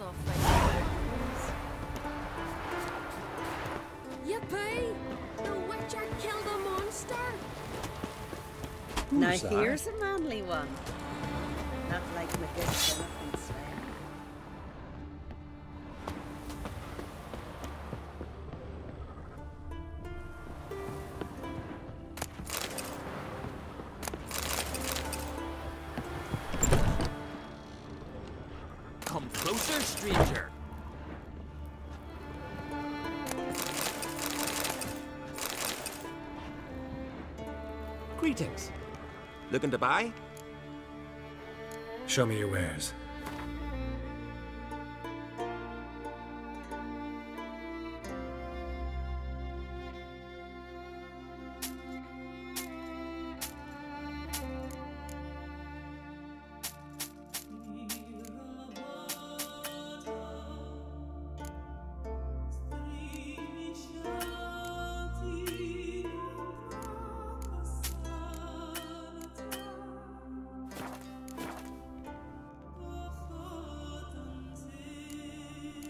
Off my yippee! The Witcher killed a monster! Now here's a manly one. Not like Medusa, nothing swear. Greetings. Looking to buy? Show me your wares.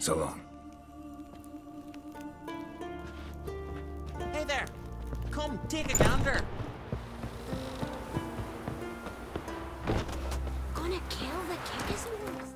So long. Hey there! Come take a gander! Gonna kill the kittens?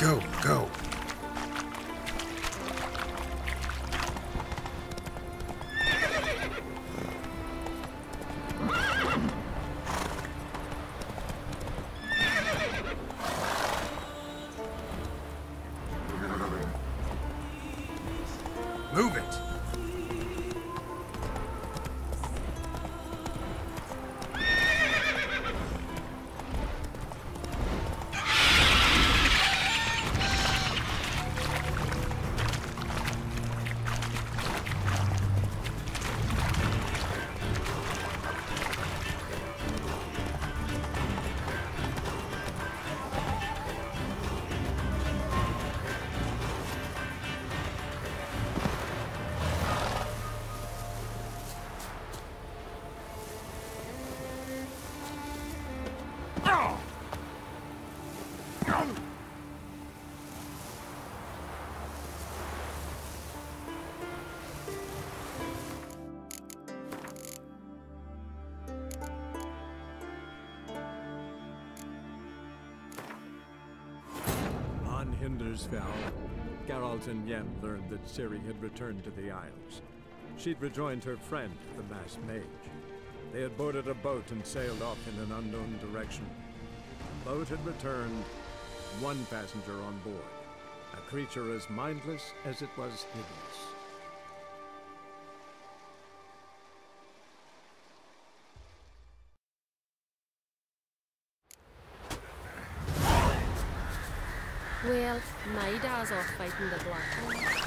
Go, go. Move it! On Hindarsfjall, Geralt and Yen learned that Ciri had returned to the Isles. She'd rejoined her friend, the Masked Mage. They had boarded a boat and sailed off in an unknown direction. The boat had returned, one passenger on board, a creature as mindless as it was hideous. Well, my dad's off fighting the Black Hole.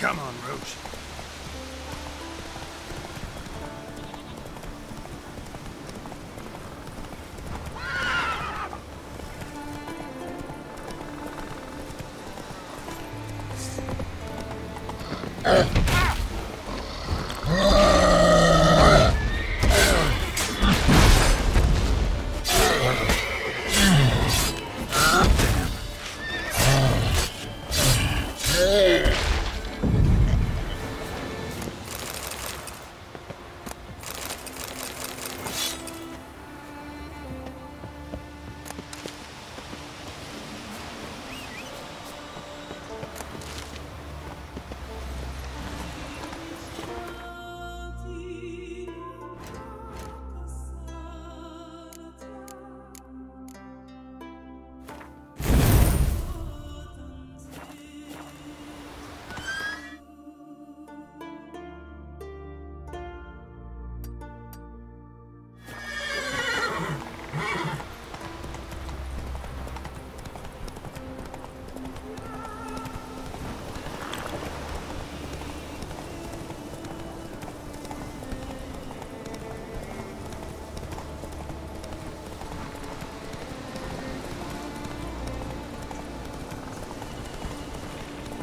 Come on, Roach.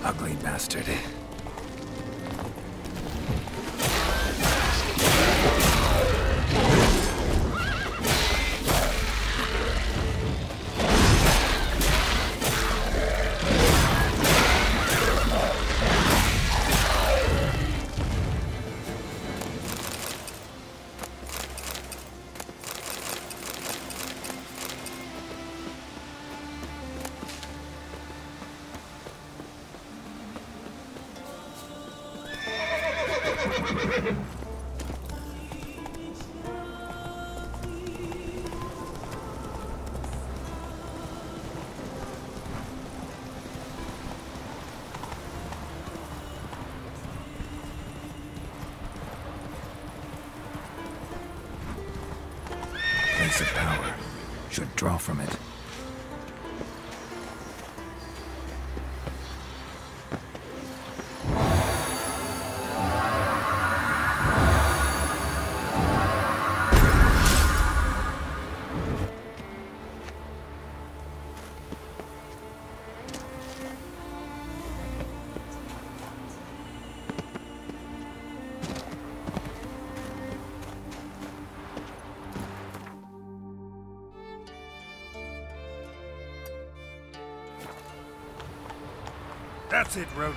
Ugly bastard. Place of power. Should draw from it. That's it, Roach.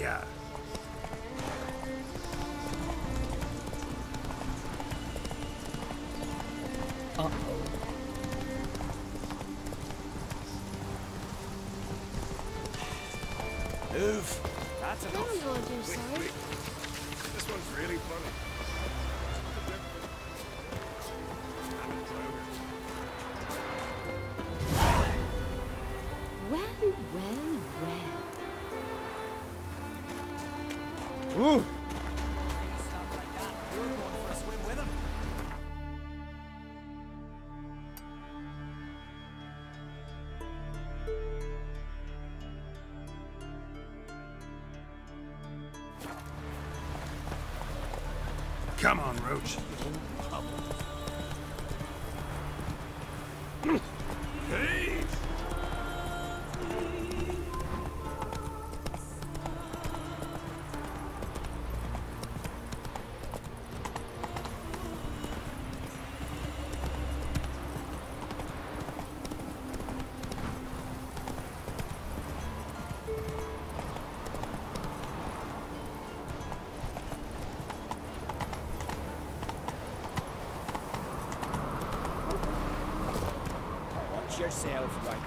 Yeah. Come on, Roach. Yourself, right?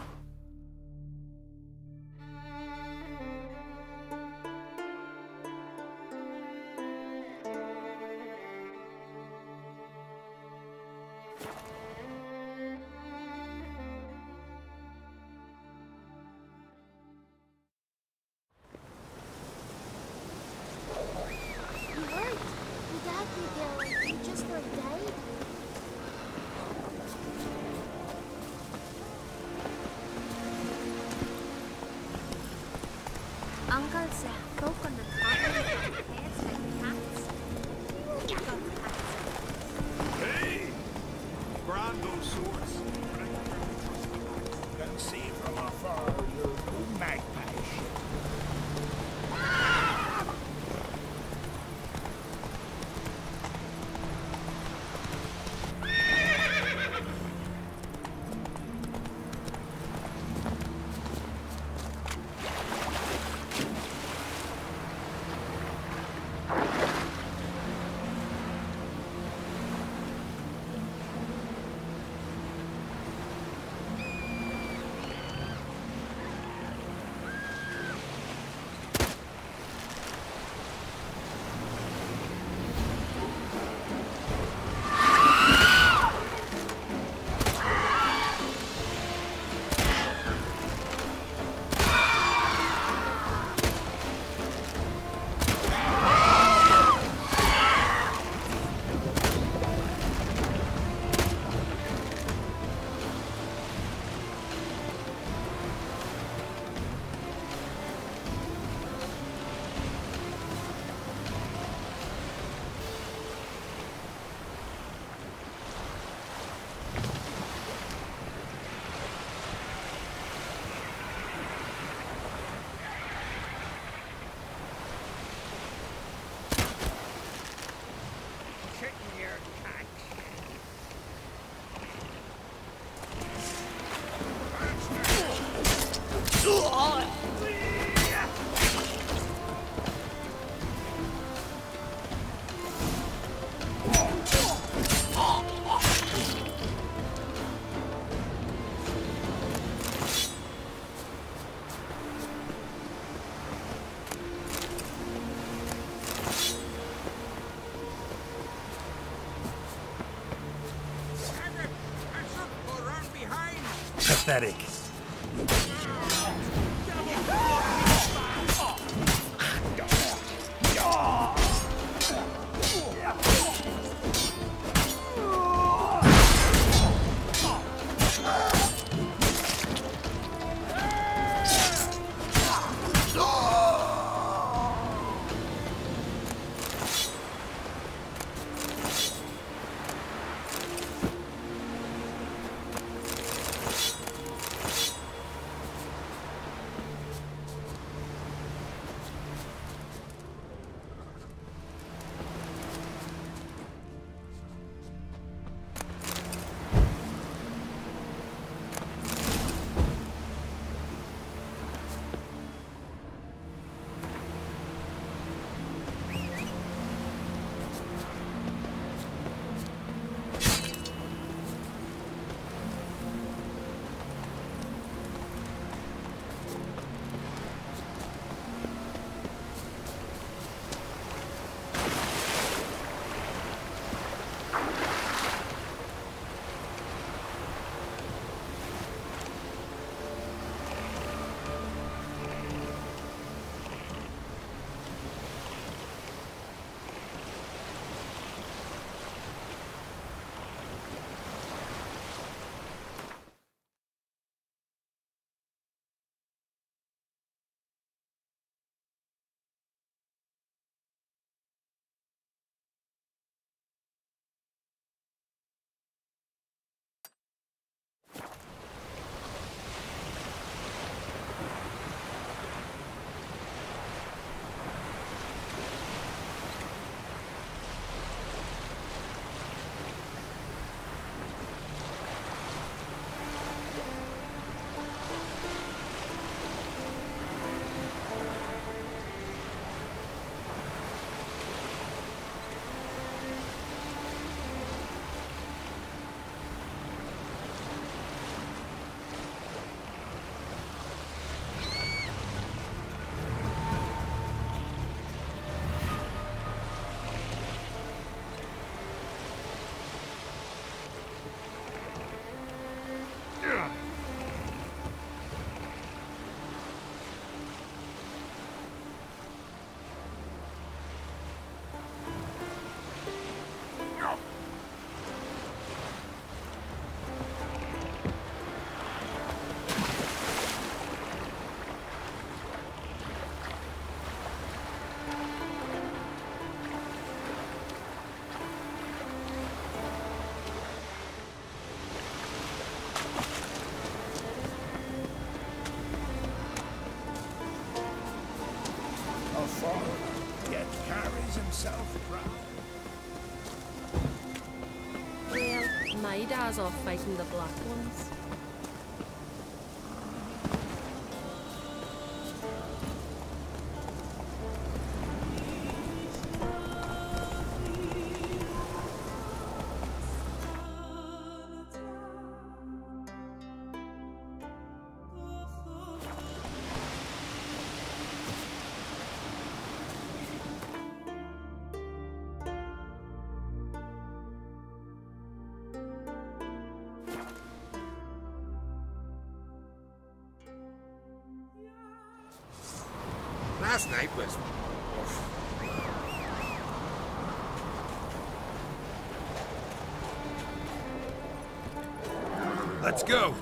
pathetic. Off fighting the black ones. Last night was... Let's go!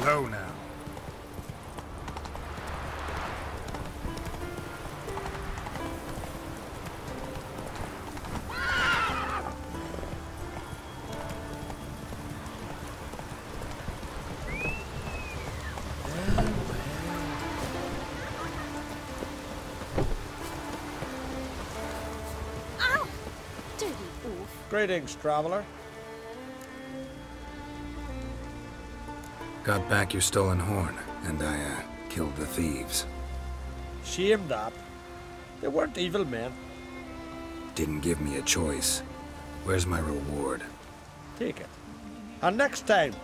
Slow now. Greetings, traveler. Got back your stolen horn, and I, killed the thieves. Shame that. They weren't evil men. Didn't give me a choice. Where's my reward? Take it. And next time,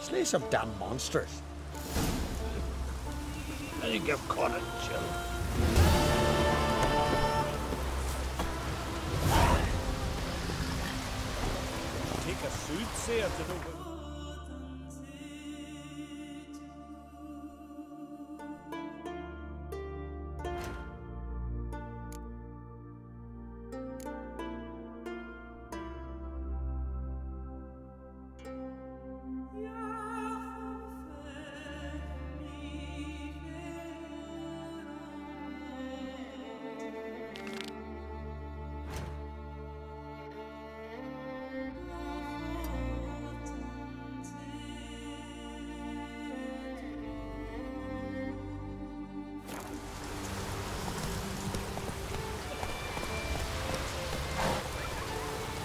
slay some damn monsters. I think I've caught it, Jill. Take a soothsayer to know what...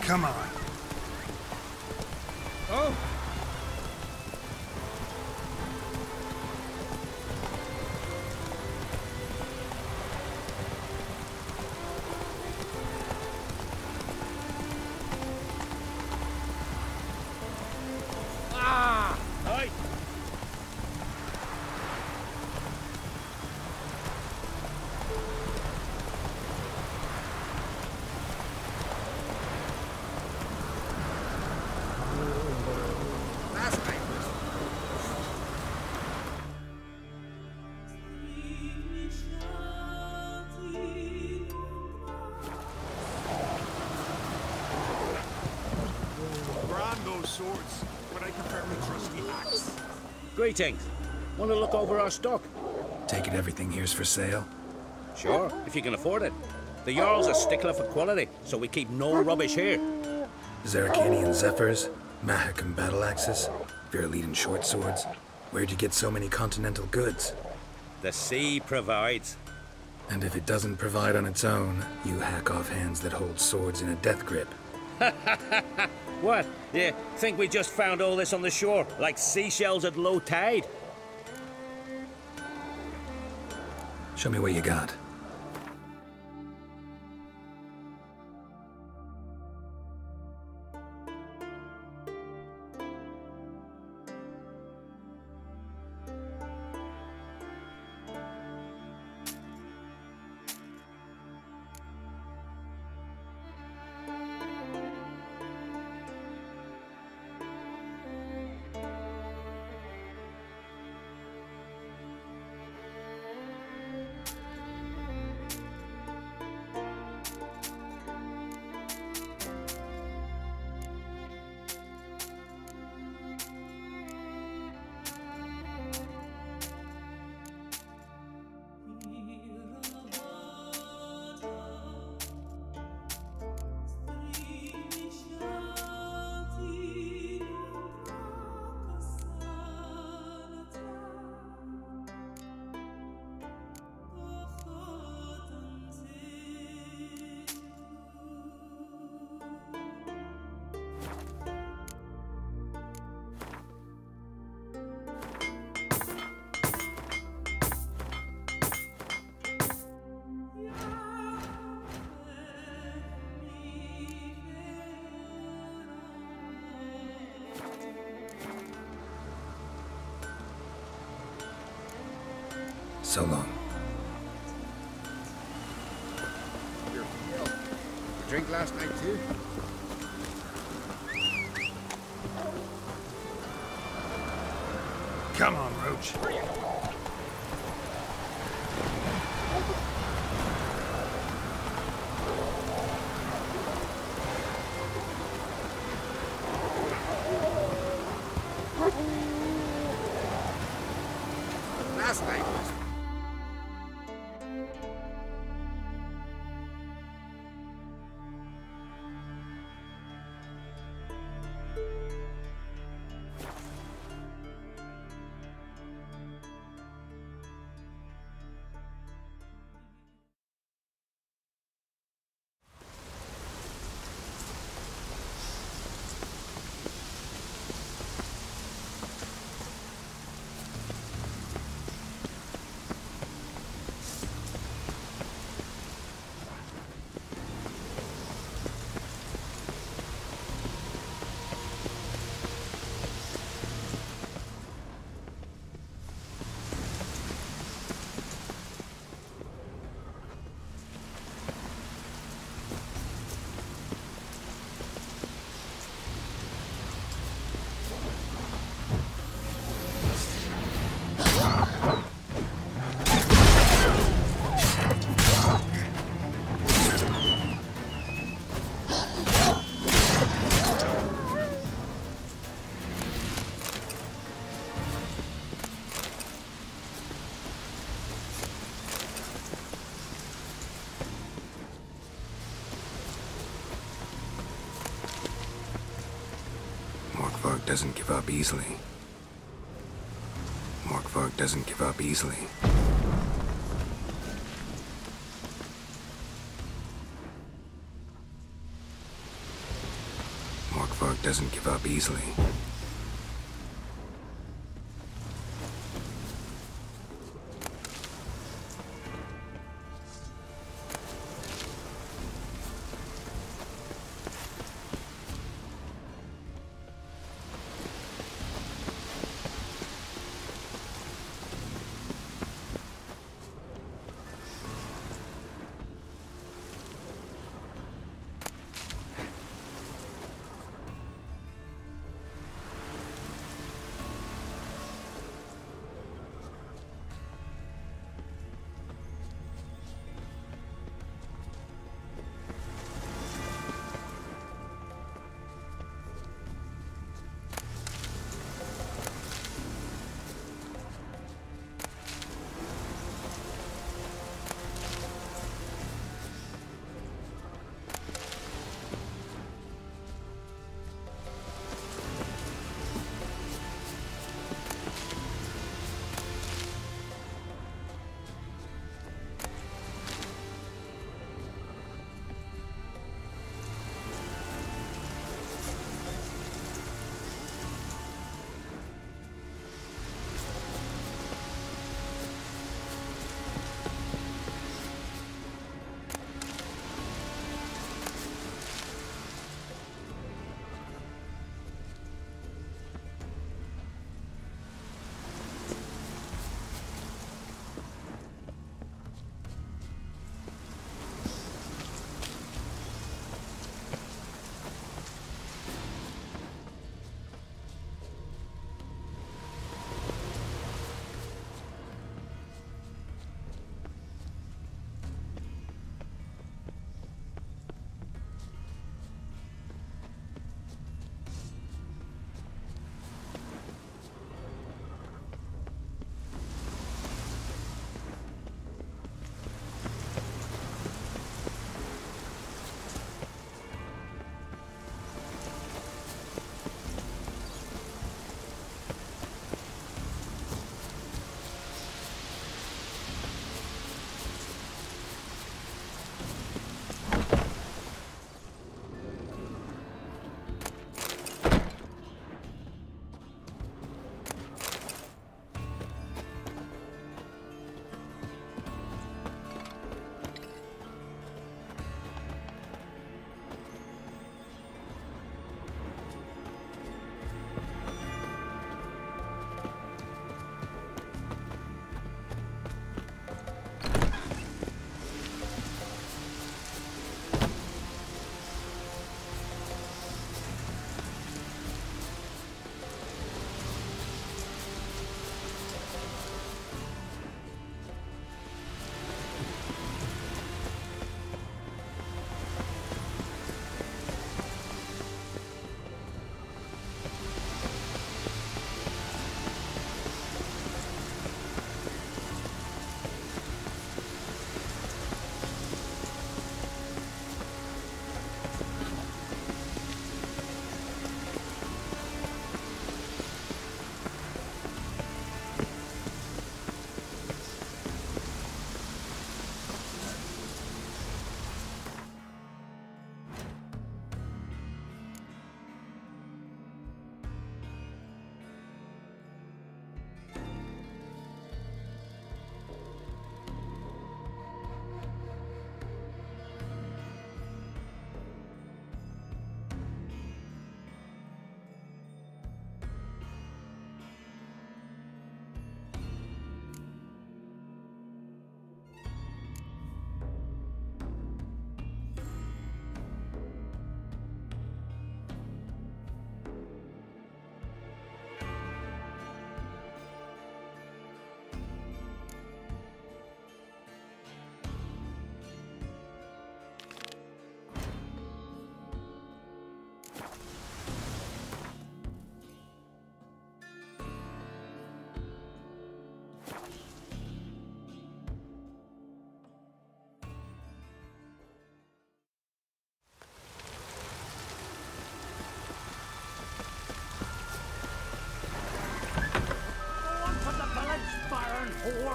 Come on. Oh. Ah. Hey. Swords, but I prefer my trusty axe. Greetings. Want to look over our stock? Take it everything here's for sale? Sure, if you can afford it. The Jarl's a stickler for quality, so we keep no rubbish here. Zeracanian Zephyrs, Mahakam battle axes, Viralidan short swords. Where'd you get so many continental goods? The sea provides. And if it doesn't provide on its own, you hack off hands that hold swords in a death grip. Ha ha ha ha! What? Yeah, think we just found all this on the shore, like seashells at low tide? Show me what you got. So long. You drink last night too? Come on, Roach. Last night was... Morgvarg doesn't give up easily. Morgvarg doesn't give up easily.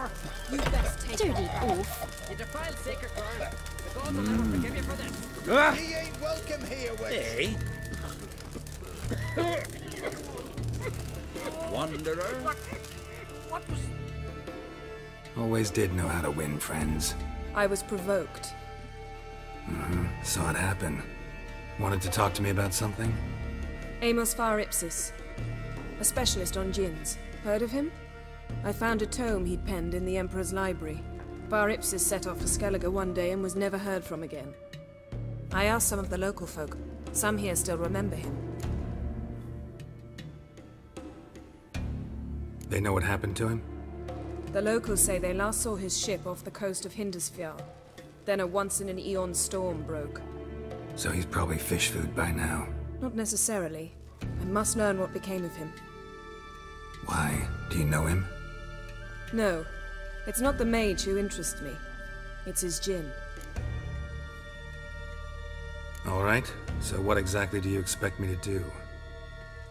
door. You best take dirty oath. You defiled sacred ground. The gods will never forgive you for this. He ain't welcome here, Witch. Hey. Wanderer. What was... Always did know how to win friends. I was provoked. Saw it happen. Wanted to talk to me about something? Amos Phar Ipsis, a specialist on djinns. Heard of him? I found a tome he'd penned in the Emperor's library. Phar Ipsis set off for Skellige one day and was never heard from again. I asked some of the local folk. Some here still remember him. They know what happened to him? The locals say they last saw his ship off the coast of Hindarsfjall. Then a once-in-an-eon storm broke. So he's probably fish food by now. Not necessarily. I must learn what became of him. Why? Do you know him? No. It's not the mage who interests me. It's his djinn. All right. So what exactly do you expect me to do?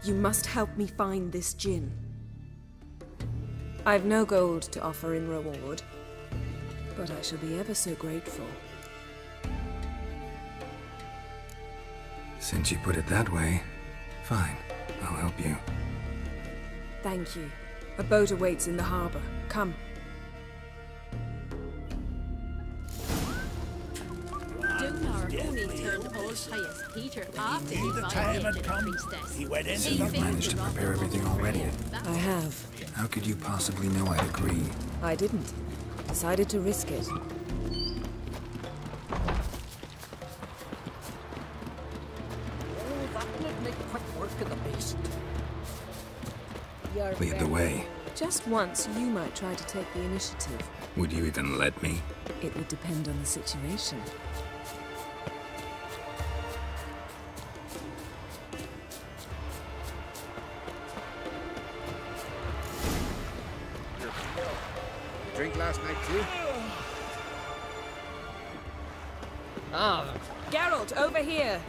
You must help me find this djinn. I've no gold to offer in reward, but I shall be ever so grateful. Since you put it that way, fine. I'll help you. Thank you. A boat awaits in the harbor. Come. So you've managed to prepare everything already? I have. How could you possibly know I'd agree? I didn't. Decided to risk it. Lead the way. Just once, you might try to take the initiative. Would you even let me? It would depend on the situation. Drink last night too? Ah, Geralt, over here.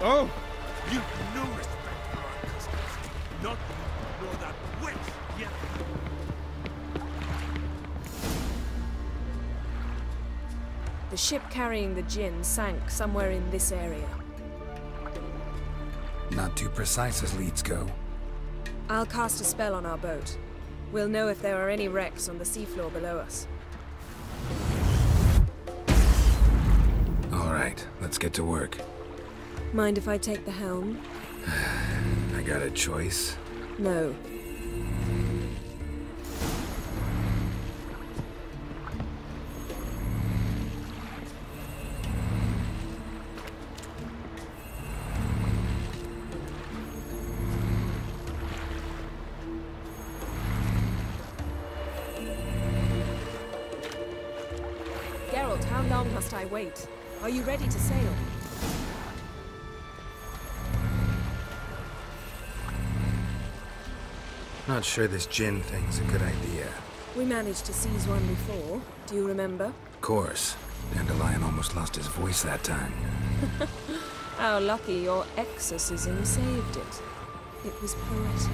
Oh! You've no respect for our customs. Not that you know that witch yet. The ship carrying the djinn sank somewhere in this area. Not too precise as leads go. I'll cast a spell on our boat. We'll know if there are any wrecks on the seafloor below us. All right, let's get to work. Mind if I take the helm? I got a choice. No. Geralt, how long must I wait? Are you ready to sail? Not sure this djinn thing's a good idea. We managed to seize one before. Do you remember? Of course. Dandelion almost lost his voice that time. How lucky your exorcism saved it. It was poetic.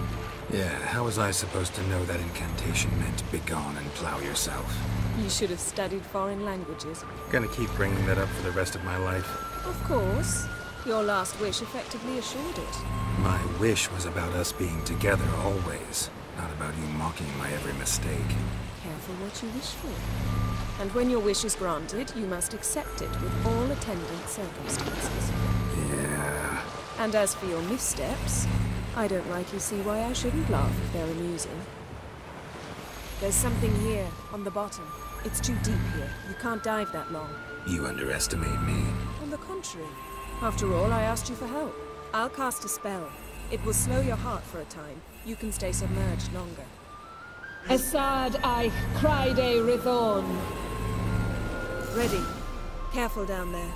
Yeah, how was I supposed to know that incantation meant begone and plow yourself? You should have studied foreign languages. Gonna keep bringing that up for the rest of my life. Of course. Your last wish effectively assured it. My wish was about us being together always, not about you mocking my every mistake. Careful what you wish for. And when your wish is granted, you must accept it with all attendant circumstances. Yeah. And as for your missteps, I don't rightly see why I shouldn't laugh if they're amusing. There's something here, on the bottom. It's too deep here. You can't dive that long. You underestimate me. On the contrary. After all, I asked you for help. I'll cast a spell. It will slow your heart for a time. You can stay submerged longer. Asad Eich Cride Rithorn. Ready. Careful down there.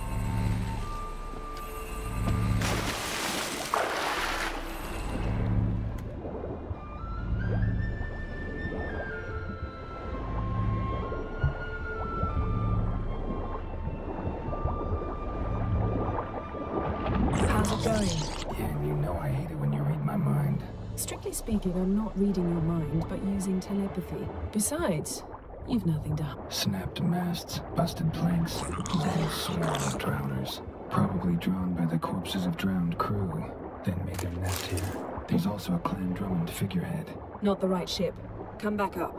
going. Yen, you know I hate it when you read my mind. Strictly speaking, I'm not reading your mind, but using telepathy. Besides, you've nothing to hide. Snapped masts, busted planks, little swirling drowners. Probably drawn by the corpses of drowned crew. Then made their nest here. There's also a Clan Drummond figurehead. Not the right ship. Come back up.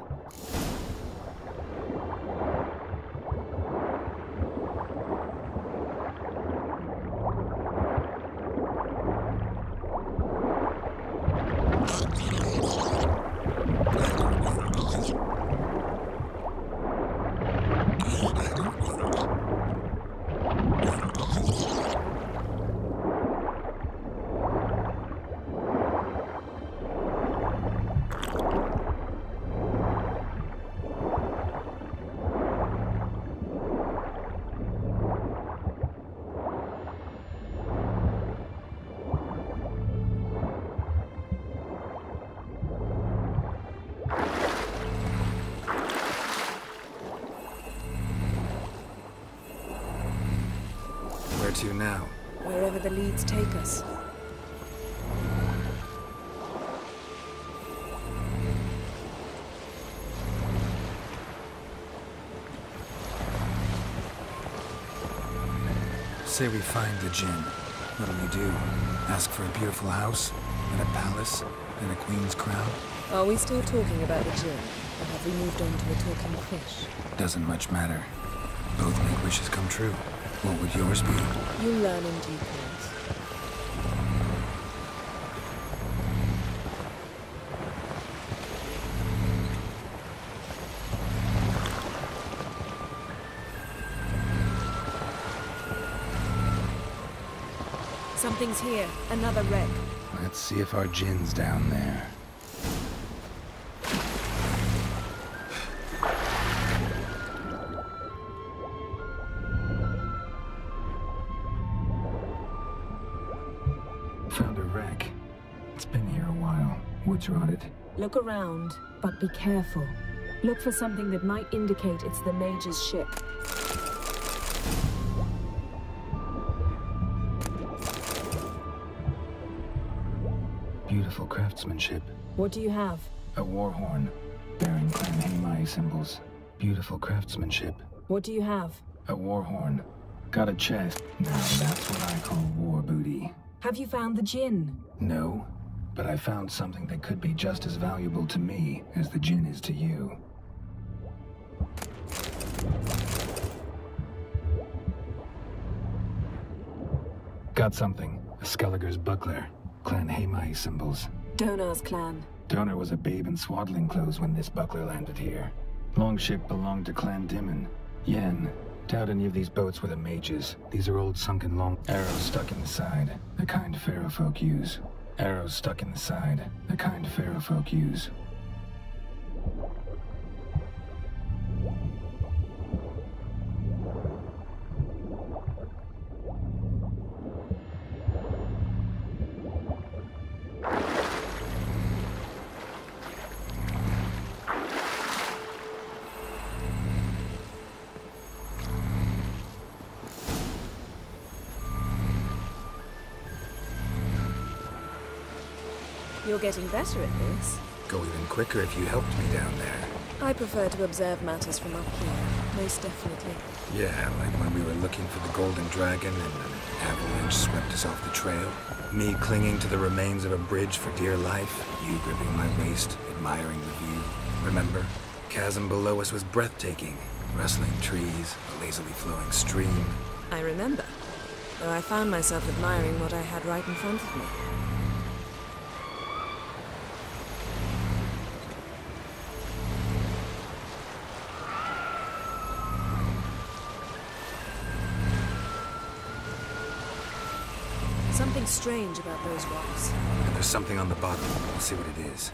To now? Wherever the leads take us. Say we find the djinn. What'll we do? Ask for a beautiful house, and a palace, and a queen's crown? Are we still talking about the djinn, or have we moved on to a talking fish? Doesn't much matter. Both make wishes come true. What would yours be? You learn in due course. Something's here. Another wreck. Let's see if our djinn's down there. Look around, but be careful. Look for something that might indicate it's the Mage's ship. Beautiful craftsmanship. What do you have? A war horn, bearing Clan Heymaey symbols. Beautiful craftsmanship. What do you have? A war horn. Got a chest. Now that's what I call war booty. Have you found the djinn? No. But I found something that could be just as valuable to me as the djinn is to you. Got something. A Skellige's buckler. Clan Heymaey symbols. Donar's clan. Donar was a babe in swaddling clothes when this buckler landed here. Longship belonged to Clan Dimon. Yen. Doubt any of these boats were the mages. These are old sunken long arrows stuck in the side. The kind Pharaoh folk use. Arrows stuck in the side, the kind Pharaoh folk use. You're getting better at this. Go even quicker if you helped me down there. I prefer to observe matters from up here, most definitely. Yeah, like when we were looking for the Golden Dragon and an avalanche swept us off the trail. Me clinging to the remains of a bridge for dear life, you gripping my waist, admiring the view. Remember? Chasm below us was breathtaking. Rustling trees, a lazily flowing stream. I remember. Though I found myself admiring what I had right in front of me. Strange about those rocks. And there's something on the bottom. We'll see what it is.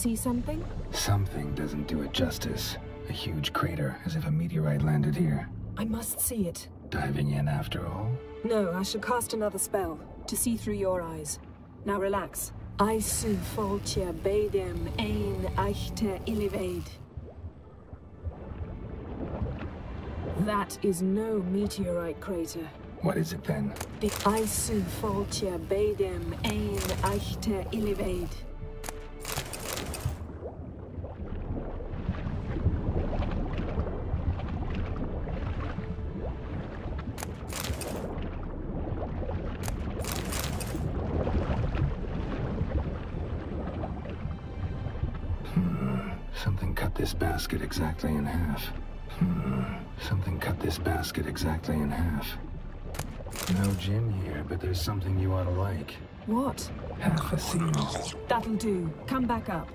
see something? Something doesn't do it justice. A huge crater, as if a meteorite landed here. I must see it. Diving in after all? No, I shall cast another spell, to see through your eyes. Now relax. Axii Foltia Badem Ain Achte Ilivade. That is no meteorite crater. What is it then? The Axii Foltia Badem Ain Achte Ilivade. Exactly in half. Something cut this basket exactly in half. No gin here, but there's something you ought to like. What? Half a seal. That'll do. Come back up.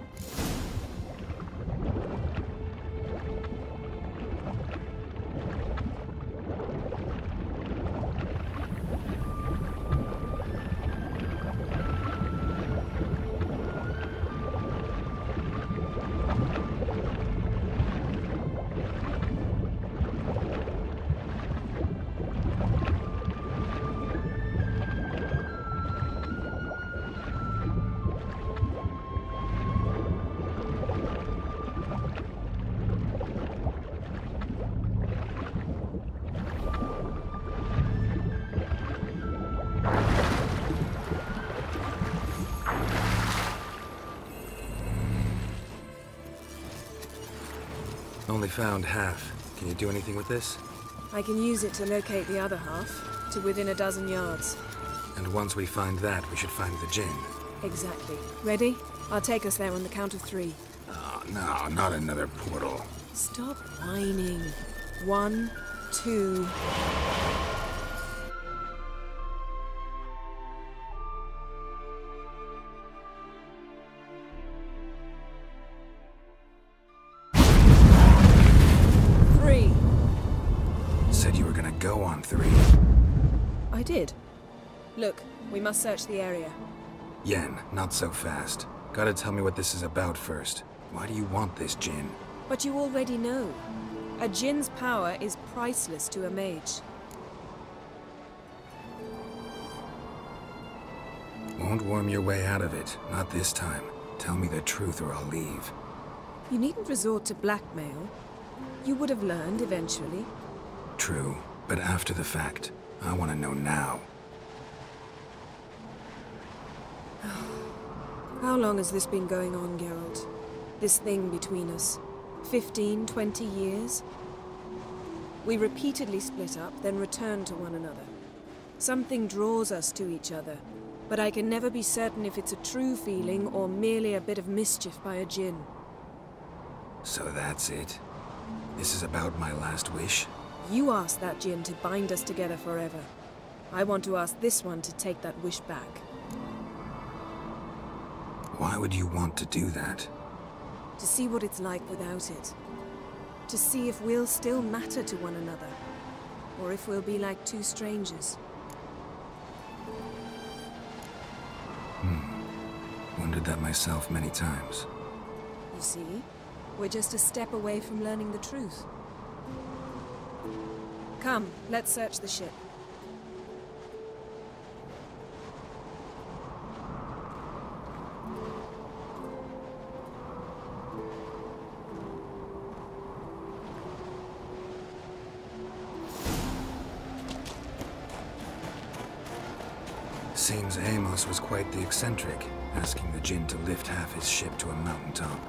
Only found half. Can you do anything with this? I can use it to locate the other half, to within 12 yards. And once we find that, we should find the djinn. Exactly. Ready? I'll take us there on the count of 3. Oh, no, not another portal. Stop whining. 1, 2... Look, we must search the area. Yen, not so fast. Gotta tell me what this is about first. Why do you want this djinn? But you already know. A djinn's power is priceless to a mage. Won't worm your way out of it. Not this time. Tell me the truth or I'll leave. You needn't resort to blackmail. You would have learned eventually. True, but after the fact. I want to know now. How long has this been going on, Geralt? This thing between us? 15, 20 years? We repeatedly split up, then return to one another. Something draws us to each other, but I can never be certain if it's a true feeling or merely a bit of mischief by a djinn. So that's it? This is about my last wish? You asked that djinn to bind us together forever. I want to ask this one to take that wish back. Why would you want to do that? To see what it's like without it. To see if we'll still matter to one another. Or if we'll be like two strangers. Wondered that myself many times. You see? We're just a step away from learning the truth. Come, let's search the ship. Seems Amos was quite the eccentric, asking the djinn to lift half his ship to a mountaintop.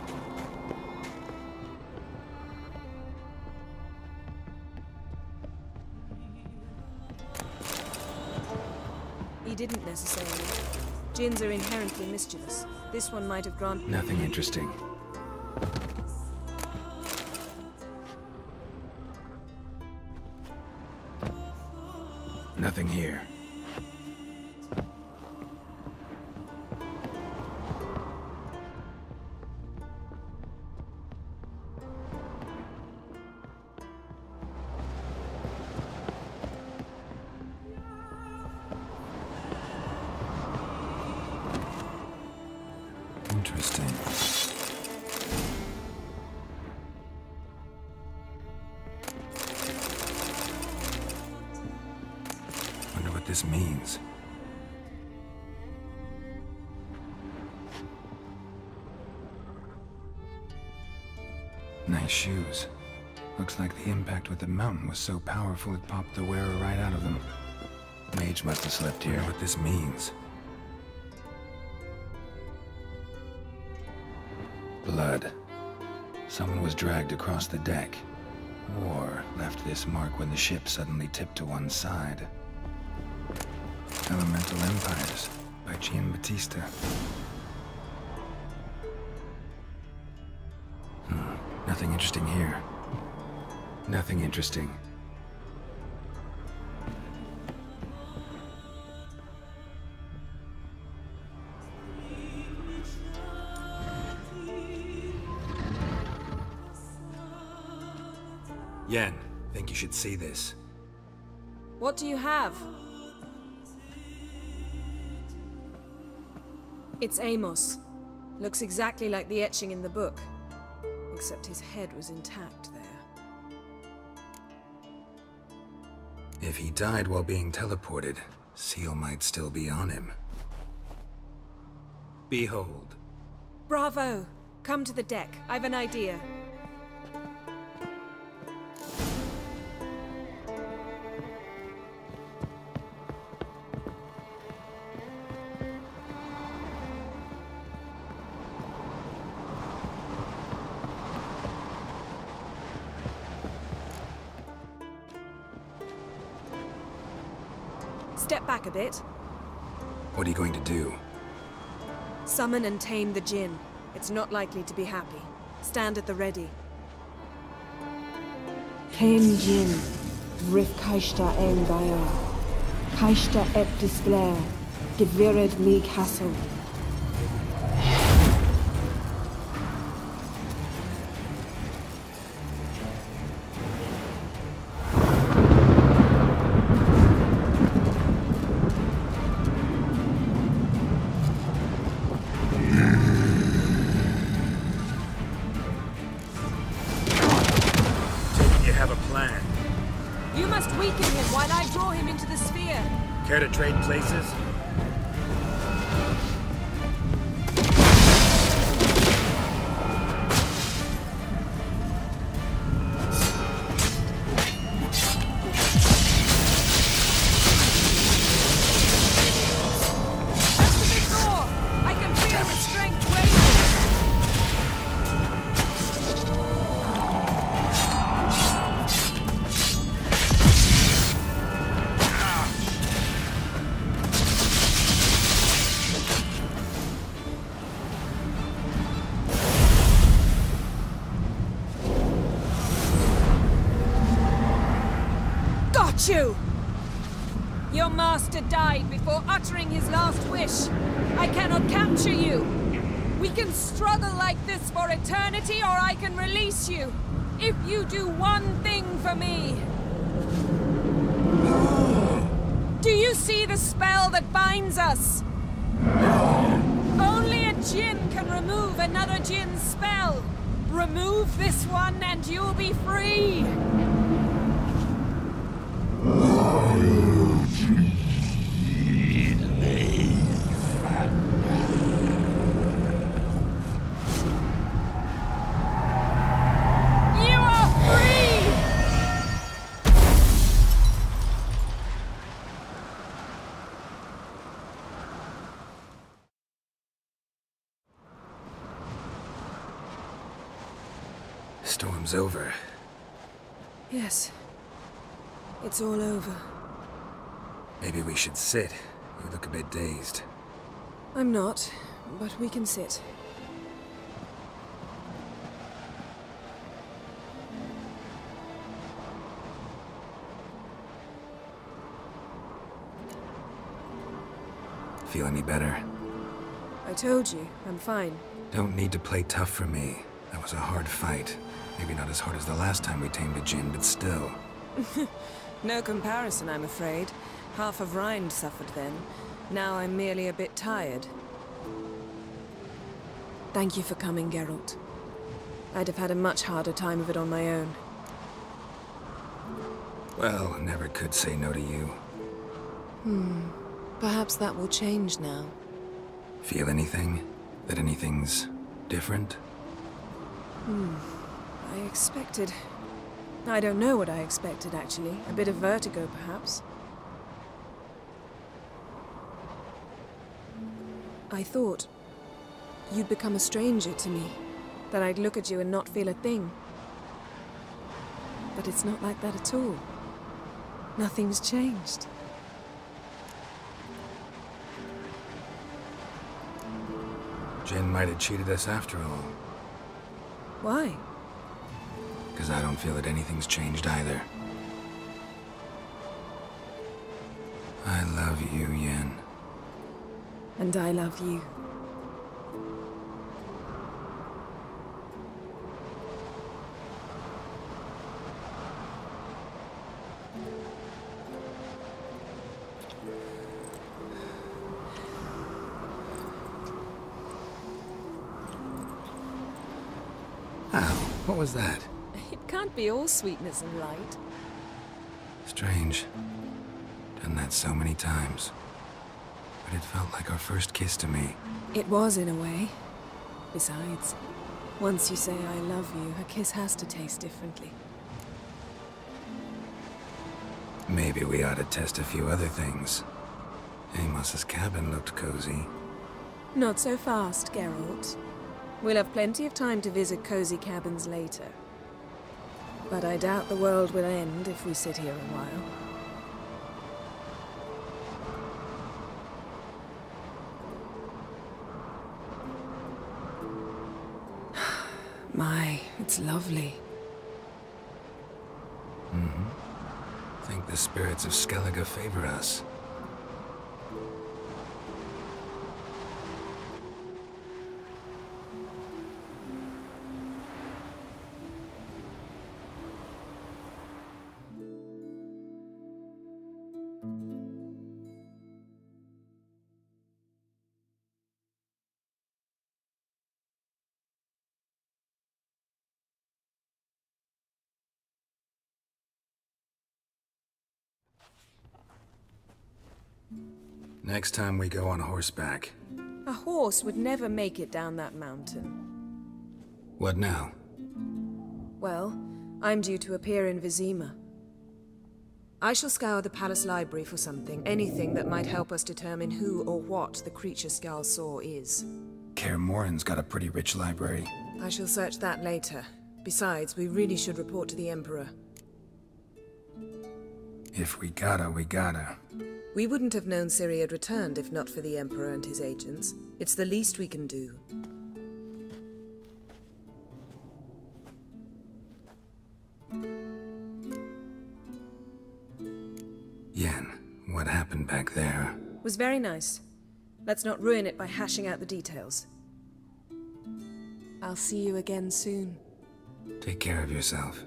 Didn't necessarily. Djinns are inherently mischievous. This one might have granted... Nothing interesting. Nothing here. Interesting. what this means. Nice shoes. Looks like the impact with the mountain was so powerful it popped the wearer right out of them. Mage must have slept here. What this means. Blood. Someone was dragged across the deck. War left this mark when the ship suddenly tipped to one side. Elemental Empires by Gian Battista. Nothing interesting here. Nothing interesting. Yen, think you should see this. What do you have? It's Amos. Looks exactly like the etching in the book. Except his head was intact there. If he died while being teleported, seal might still be on him. Behold. Bravo! Come to the deck. I've an idea. A bit. What are you going to do? Summon and tame the djinn. It's not likely to be happy. Stand at the ready. Tame djinn. Rif kaishta en bayar. Kaishta et disglare. Gewirred me castle. Places? You! Your master died before uttering his last wish. I cannot capture you. We can struggle like this for eternity, or I can release you. If you do one thing for me. Do you see the spell that binds us? Only a djinn can remove another djinn's spell. Remove this one and you'll be free. Storm's over. Yes. It's all over. Maybe we should sit. You look a bit dazed. I'm not, but we can sit. Feel any better? I told you, I'm fine. Don't need to play tough for me. That was a hard fight. Maybe not as hard as the last time we tamed a djinn, but still. No comparison, I'm afraid. Half of Rhind suffered then. Now I'm merely a bit tired. Thank you for coming, Geralt. I'd have had a much harder time of it on my own. Well, never could say no to you. Perhaps that will change now. Feel anything? That anything's different? I expected... I don't know what I expected, actually. A bit of vertigo, perhaps. I thought you'd become a stranger to me, that I'd look at you and not feel a thing. But it's not like that at all. Nothing's changed. Jen might have cheated us after all. Why? Because I don't feel that anything's changed either. I love you, Yen. And I love you. What was that? It can't be all sweetness and light. Strange. Done that so many times. But it felt like our first kiss to me. It was, in a way. Besides, once you say I love you, a kiss has to taste differently. Maybe we ought to test a few other things. Amos's cabin looked cozy. Not so fast, Geralt. We'll have plenty of time to visit cozy cabins later. But I doubt the world will end if we sit here a while. My, it's lovely. Think the spirits of Skellige favor us. Next time we go on horseback. A horse would never make it down that mountain. What now? Well, I'm due to appear in Vizima. I shall scour the palace library for something, anything that might help us determine who or what the creature Skull saw is. Kaer Morin's got a pretty rich library. I shall search that later. Besides, we really should report to the Emperor. If we gotta, we gotta. We wouldn't have known Ciri had returned if not for the Emperor and his agents. It's the least we can do. Yen, what happened back there? Was very nice. Let's not ruin it by hashing out the details. I'll see you again soon. Take care of yourself.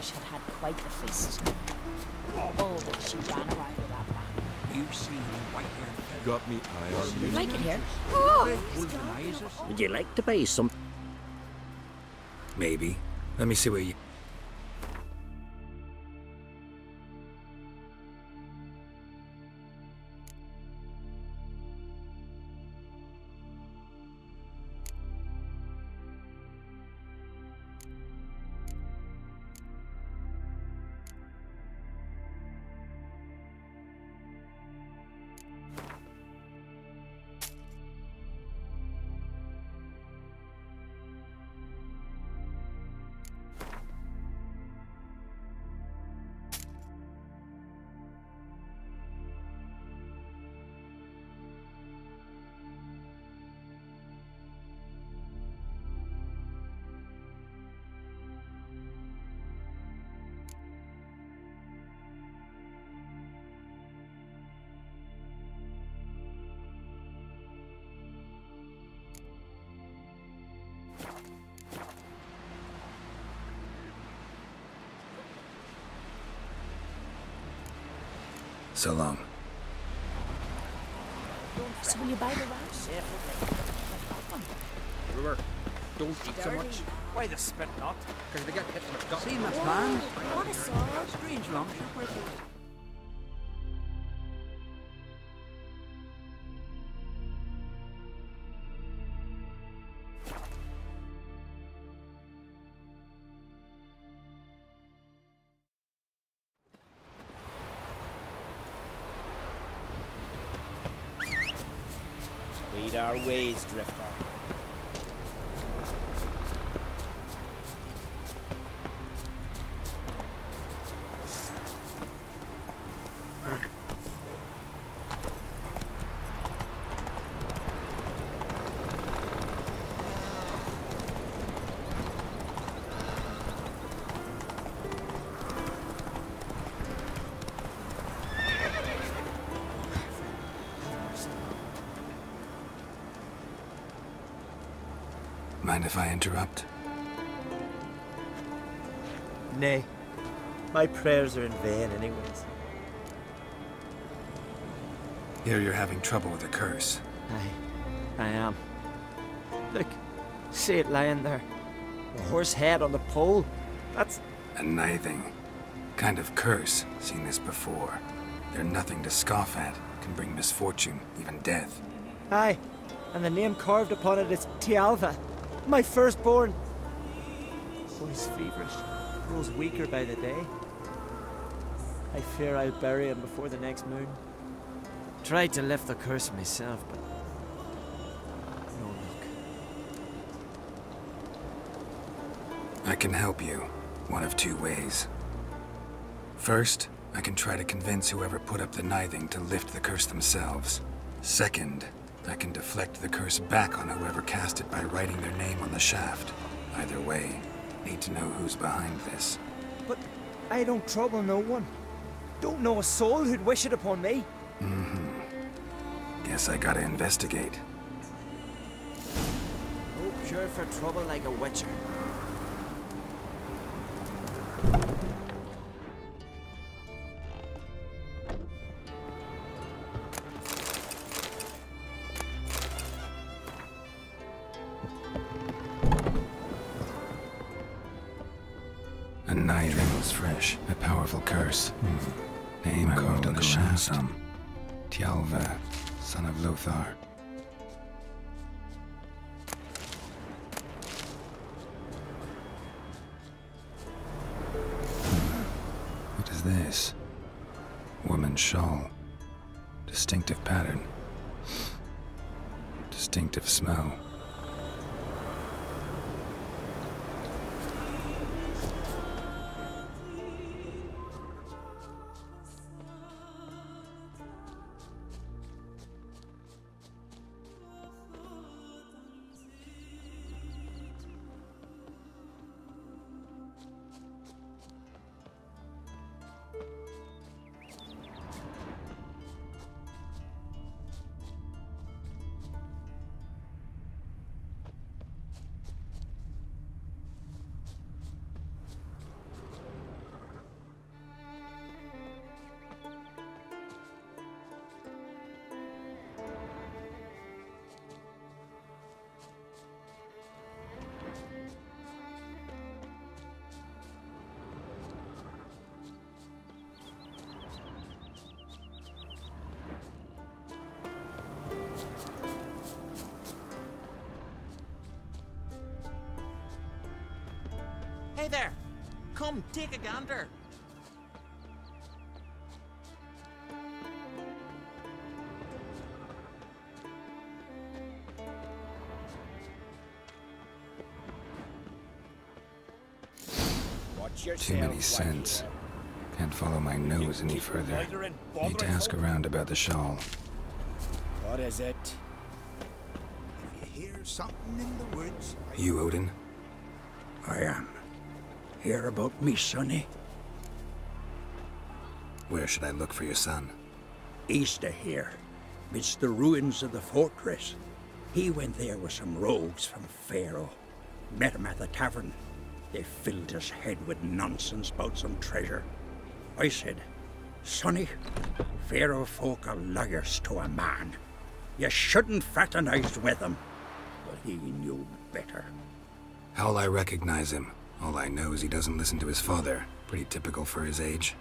Irish had had quite the feast. Oh, but she ran away with that man. You've seen him right here. Got me Irish. You like it here? Oh, would you like to buy some? Maybe. Let me see where you... So long. So will you buy the Roach? Remember, don't eat so much. Why the spit not? Because they get hit in the gut. See my plans? What a sorrow. Strange lump. Our ways drift on. Mind if I interrupt? Nay. My prayers are in vain anyways. Here you're having trouble with a curse. I am. Look, see it lying there. A horse head on the pole. That's... a knithing. Kind of curse. Seen this before. They're nothing to scoff at. Can bring misfortune, even death. Aye. And the name carved upon it is Tialva. My firstborn! Boy's feverish. Grows weaker by the day. I fear I'll bury him before the next moon. Tried to lift the curse myself, but... no luck. I can help you. One of two ways. First, I can try to convince whoever put up the knithing to lift the curse themselves. Second, I can deflect the curse back on whoever cast it by writing their name on the shaft. Either way, need to know who's behind this. But I don't trouble no one. Don't know a soul who'd wish it upon me. Guess I gotta investigate. No cure for trouble like a witcher. A powerful curse. Name carved on the shaft. Tialva, son of Lothar. What is this? Woman's shawl. Distinctive pattern. Distinctive smell. Hey there! Come, take a gander! Too many scents. Can't follow my nose any further. Need to ask around about the shawl. What is it? If you hear something in the woods... You, Odin? I am. Hear about me, sonny? Where should I look for your son? East of here. Midst the ruins of the fortress. He went there with some rogues from Pharaoh. Met him at the tavern. They filled his head with nonsense about some treasure. I said, sonny, Pharaoh folk are liars to a man. You shouldn't fraternize with them. But he knew better. How'll I recognize him? All I know is he doesn't listen to his father. Pretty typical for his age.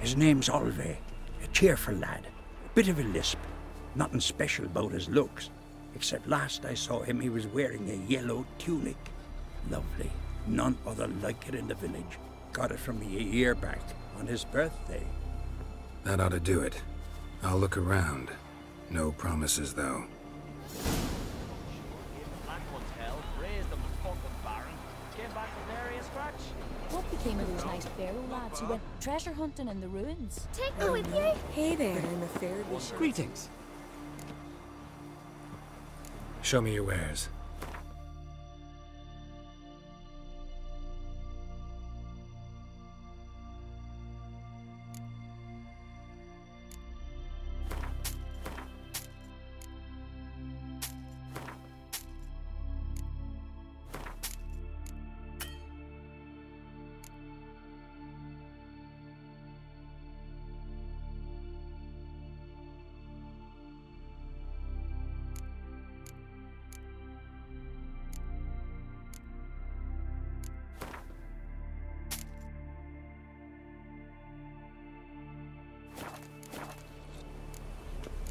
His name's Olve, a cheerful lad. Bit of a lisp. Nothing special about his looks. Except last I saw him, he was wearing a yellow tunic. Lovely. None other like it in the village. Got it from me a year back, on his birthday. That ought to do it. I'll look around. No promises, though. What became of those nice Pharaoh lads who went treasure hunting in the ruins? Take me with you! Hey there! Greetings! Show me your wares.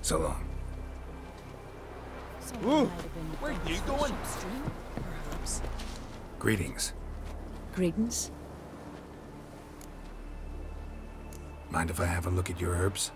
So long. Ooh, where are you going? Perhaps. Greetings. Greetings. Mind if I have a look at your herbs?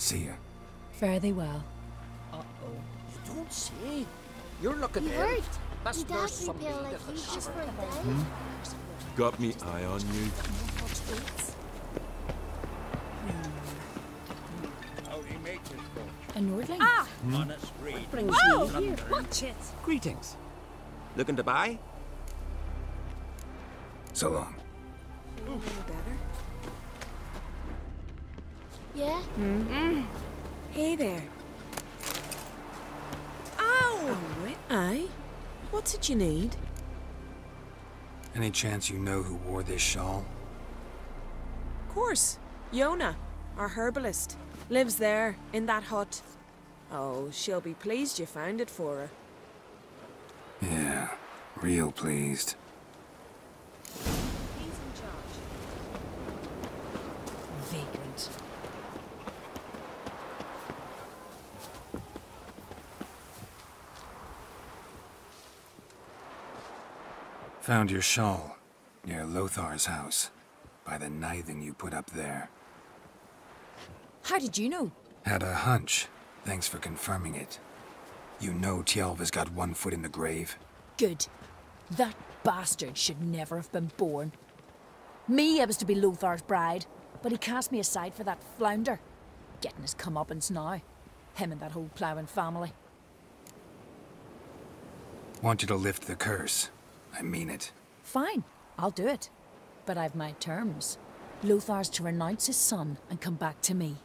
See ya. Fare thee well. Uh-oh. You don't see. You're looking hurt. That's worse than me. Got me eye on you. A Nordling? Ah! What brings you here? Watch it. Greetings. Looking to buy? So long. Feeling better? Yeah? Mm-hmm. Hey there. Ow! Aye? What's it you need? Any chance you know who wore this shawl? Of course. Yona, our herbalist. Lives there, in that hut. Oh, she'll be pleased you found it for her. Yeah, real pleased. He's in charge. Found your shawl, near Lothar's house, by the knithing you put up there. How did you know? Had a hunch. Thanks for confirming it. You know Tialva's got one foot in the grave? Good. That bastard should never have been born. Me, I was to be Lothar's bride, but he cast me aside for that flounder. Getting his comeuppance now. Him and that whole ploughing family. Want you to lift the curse. I mean it. Fine, I'll do it. But I've my terms. Lothar's to renounce his son and come back to me.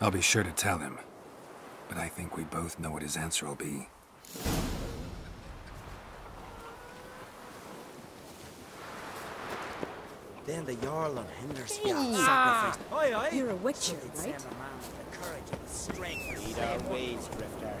I'll be sure to tell him. But I think we both know what his answer will be. Then the Jarl of Hindarsfjall sacrificed. Aye, aye. You're a witcher, right? Lead our ways, Drifter.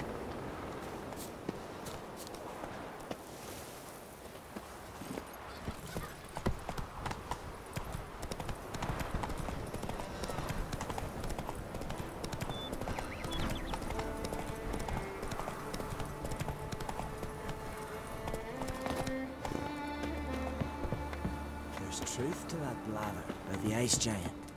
Truth to that blather by the ice giant.